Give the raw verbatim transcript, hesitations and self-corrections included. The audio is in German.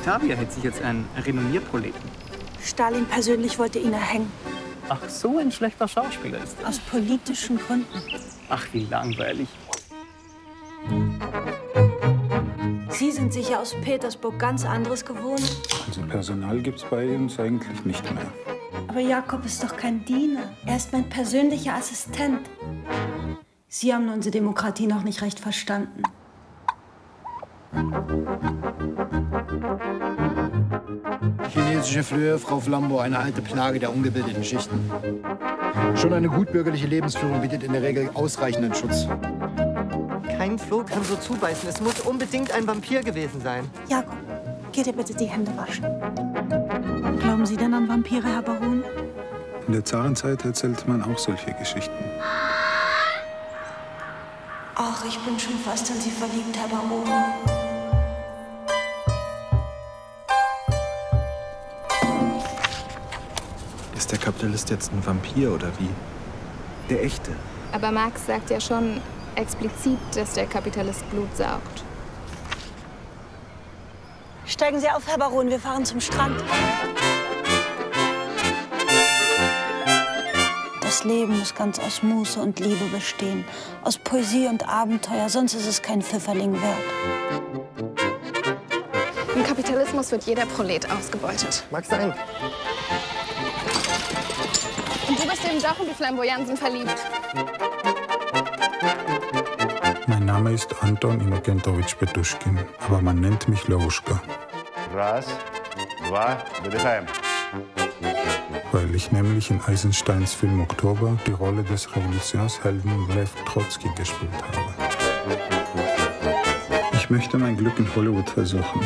Oktavier hält sich jetzt einen Renommierproleten. Stalin persönlich wollte ihn erhängen. Ach, so ein schlechter Schauspieler ist er. Aus politischen Gründen. Ach, wie langweilig. Sie sind sicher aus Petersburg ganz anderes gewohnt. Also Personal gibt's bei uns eigentlich nicht mehr. Aber Jakob ist doch kein Diener. Er ist mein persönlicher Assistent. Sie haben unsere Demokratie noch nicht recht verstanden. Chinesische Flöhe, Frau Flambo, eine alte Plage der ungebildeten Schichten. Schon eine gutbürgerliche Lebensführung bietet in der Regel ausreichenden Schutz. Kein Floh kann so zubeißen. Es muss unbedingt ein Vampir gewesen sein. Jakob, geh dir bitte die Hände waschen. Glauben Sie denn an Vampire, Herr Baron? In der Zarenzeit erzählt man auch solche Geschichten. Ach, ich bin schon fast an Sie verliebt, Herr Baron. Ist der Kapitalist jetzt ein Vampir oder wie? Der echte. Aber Marx sagt ja schon explizit, dass der Kapitalist Blut saugt. Steigen Sie auf, Herr Baron, wir fahren zum Strand. Das Leben muss ganz aus Muße und Liebe bestehen, aus Poesie und Abenteuer, sonst ist es kein Pfifferling wert. Im Kapitalismus wird jeder Prolet ausgebeutet. Mag sein. Und du bist eben doch in die Flamboyanten verliebt. Mein Name ist Anton Imogentovich Petuschkin, aber man nennt mich Lauschka. Раз, два, выдыхаем. Weil ich nämlich in Eisensteins Film Oktober die Rolle des Revolutionshelden Lev Trotzki gespielt habe. Ich möchte mein Glück in Hollywood versuchen.